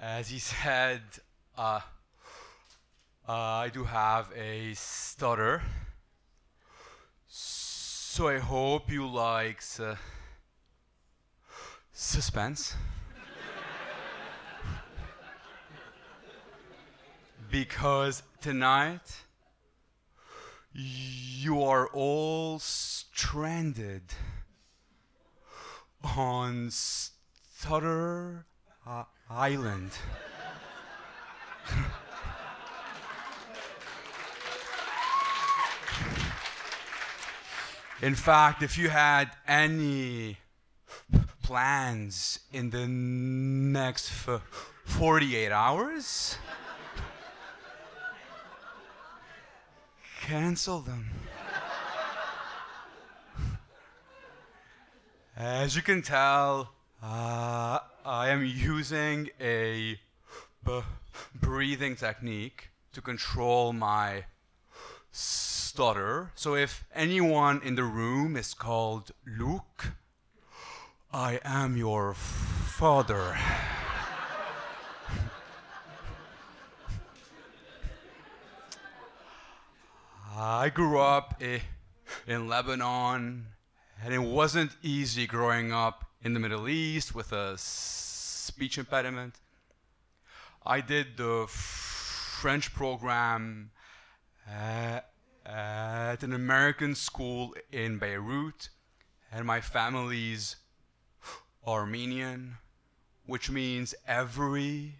As he said, I do have a stutter, so I hope you like suspense. Because tonight, you are all stranded on Stutter Island. In fact, if you had any plans in the next 48 hours, cancel them. As you can tell, I am using a breathing technique to control my stutter. So if anyone in the room is called Luke, I am your father. I grew up in Lebanon, and it wasn't easy growing up in the Middle East with a speech impediment. I did the French program at an American school in Beirut, and my family's Armenian, which means every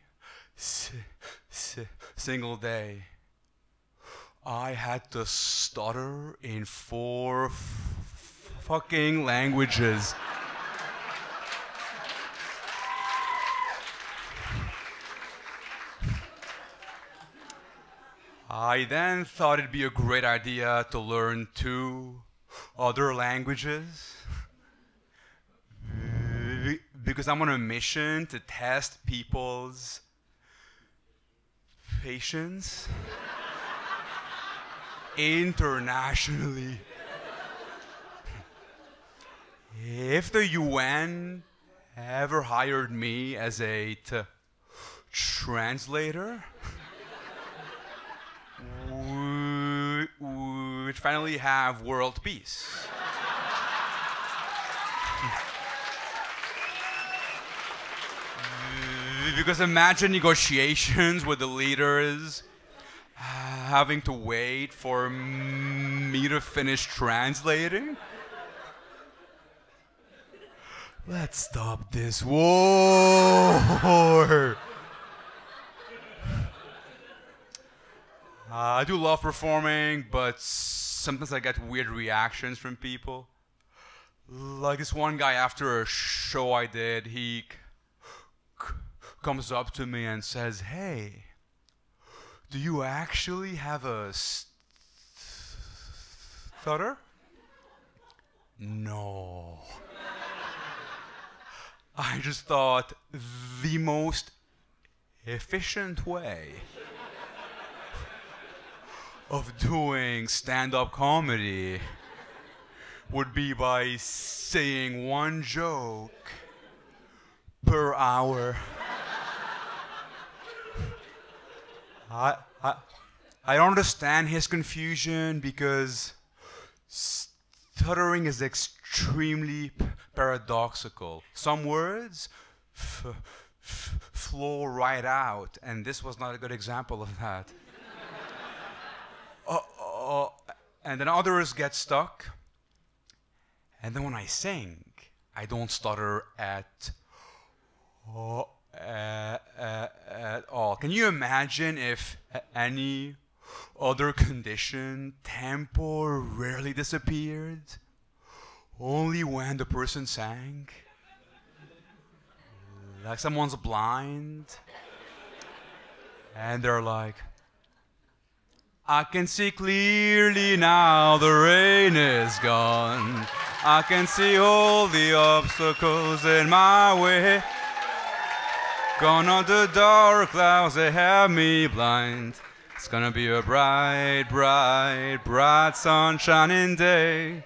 single day I had to stutter in 4 fucking languages. I then thought it'd be a great idea to learn 2 other languages, because I'm on a mission to test people's patience internationally. If the UN ever hired me as a translator, we'd finally have world peace. Because imagine negotiations with the leaders, having to wait for me to finish translating. Let's stop this war. I do love performing, but sometimes I get weird reactions from people. Like this one guy after a show I did, he comes up to me and says, "Hey, do you actually have a stutter?" No. I just thought the most efficient way of doing stand-up comedy would be by saying 1 joke per hour. I don't understand his confusion, because stuttering is extremely paradoxical. Some words flow right out, and this was not a good example of that. And then others get stuck. And then when I sing, I don't stutter at all. Can you imagine if any other condition temporarily disappeared only when the person sang? Like someone's blind and they're like, "I can see clearly now, the rain is gone. I can see all the obstacles in my way. Gone are the dark clouds, they have me blind. It's gonna be a bright, bright, bright, sunshining day."